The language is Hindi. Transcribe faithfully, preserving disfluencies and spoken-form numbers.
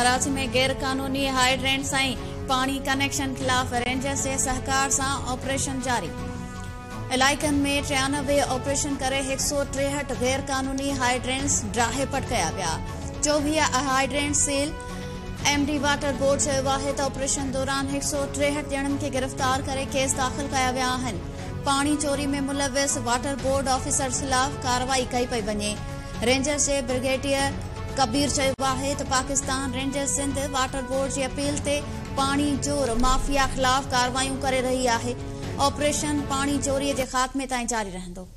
कराची में गैर कानूनी हाइड्रेंट साई पानी कनेक्शन खिलाफ रेंजर्स से सहकार सां ऑपरेशन जारी। इलाइकन में टियानवे ऑपरेशन करे एक सौ टेहठ गैर कानूनी हाइड्रेंट्स ड्राहे पट कया विया। चौबीह hydrant seal MD water board से वाहिद ऑपरेशन दौरान एक सौ टेहठ जणन के गिरफ्तार करे केस दाखिल कया विया हन। पानी चोरी में मुलविस वाटर बोर्ड ऑफिसर खिलाफ कार्रवाई कई पई वने। रेंजर्स के ब्रिगेडियर कबीर चयो तो Pakistan rangers Sindh water board की अपील से पानी चोर माफिया खिलाफ कार्रवाई कर रही है। ऑपरेशन पानी चोरी के खात्मे ताई जारी रहंदो।